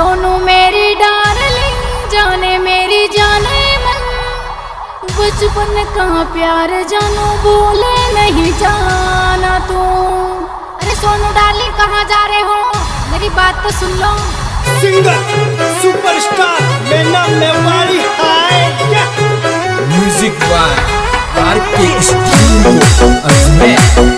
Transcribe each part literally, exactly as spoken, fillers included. सोनू मेरी डार्लिंग जाने मेरी जाने मन, बचपन का प्यार जानू भूले नहीं जाना तू। अरे सोनू डार्लिंग कहाँ जा रहे हो, मेरी बात तो सुन लो। सिंगर सुपरस्टार मैना मेवाड़ी आए music by Kartik studio Ajmer.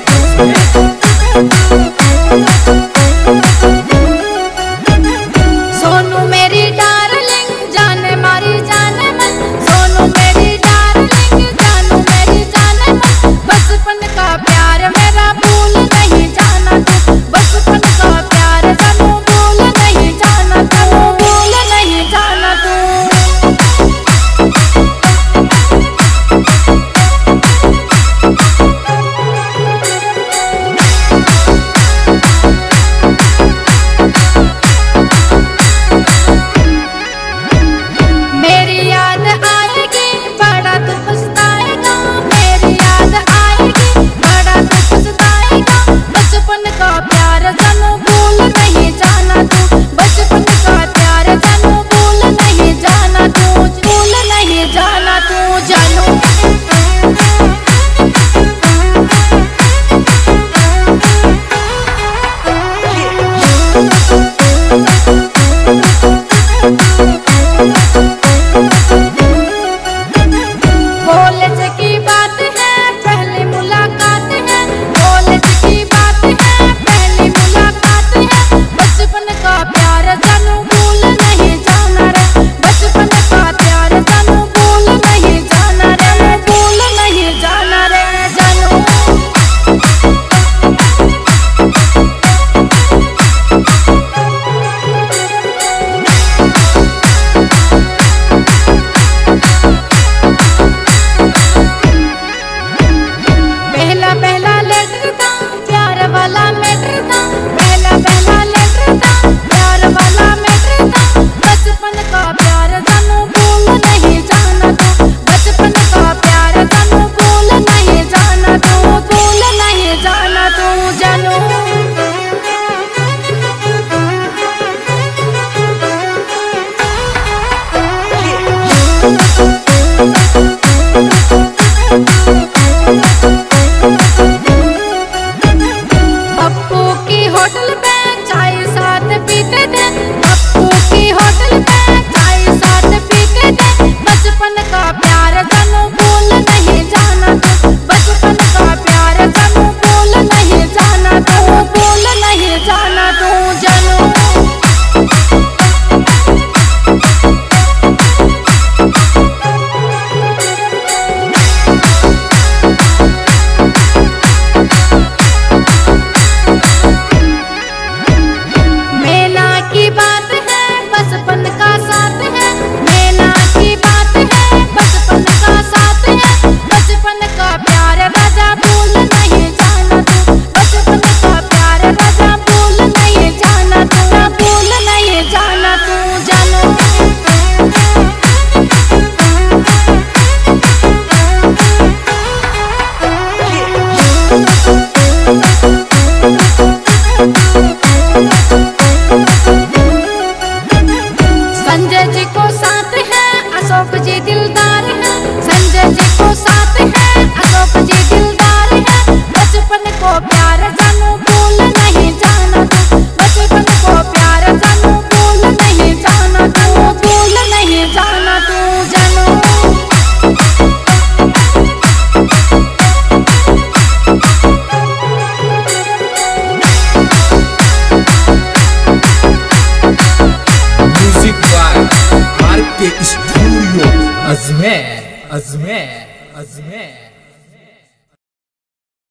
Ajmer Ajmer Ajmer.